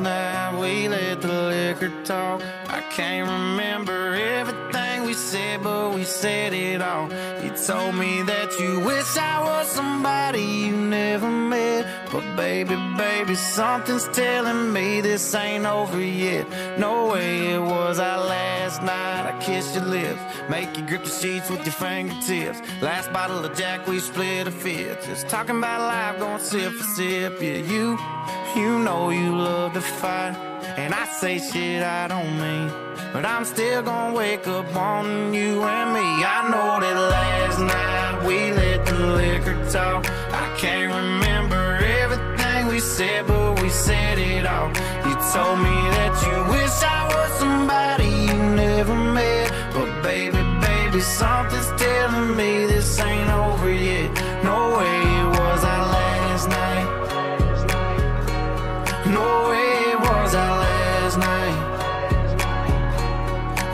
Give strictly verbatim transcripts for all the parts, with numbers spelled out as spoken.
last night we let the liquor talk. I can't remember everything we said, but we said it all. You told me that you wish I was somebody you never met, but baby, baby, something's telling me this ain't over yet. No way it was our last night. I kissed your lips, make you grip the sheets with your fingertips. Last bottle of Jack, we split a fifth. Just talking about life, going sip for sip. Yeah, you, you know you love to fight, and I say shit I don't mean, but I'm still gonna wake up on you and me. I know that last night we let the liquor talk. I can't remember everything we said, but we said it all. You told me that you wish I was somebody you never met, but baby, baby, something's telling me this ain't over yet. No way it was our last night. No way it was our last night.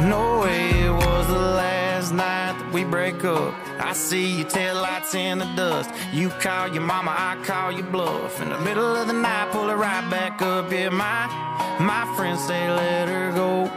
No way it was the last night that we break up. I see your taillights in the dust. You call your mama, I call your bluff. In the middle of the night, pull it right back up. Yeah, my, my friends say let her go.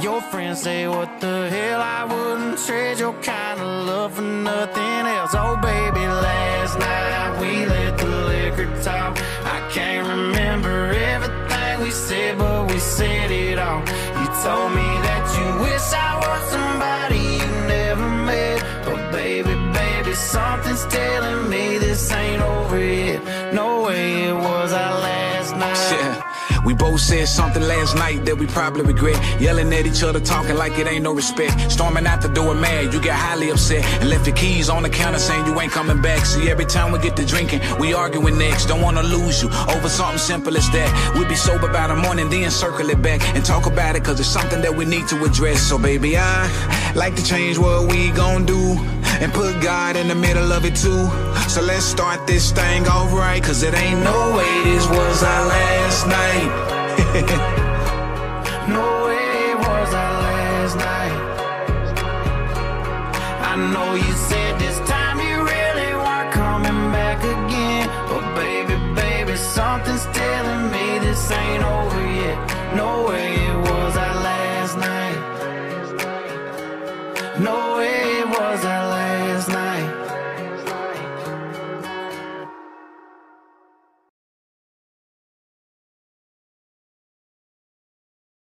Your friends say what the hell. I wouldn't trade your kind of love for nothing else. Oh baby, last night we let the liquor talk. I can't remember everything we said, but we said it all. You told me that you wish I was somebody you never met, but baby, baby, something's telling me this ain't over yet. No way it was our last night. Yeah. We both said something last night that we probably regret. Yelling at each other, talking like it ain't no respect. Storming out the door mad, you get highly upset, and left your keys on the counter saying you ain't coming back. See, every time we get to drinking, we arguing next. Don't wanna lose you over something simple as that. We'll be sober by the morning, then circle it back and talk about it, cause it's something that we need to address. So baby, I like to change what we gon' do and put God in the middle of it too. So let's start this thing off right, cause it ain't no way this was our last night. No way it was our last night. I know you said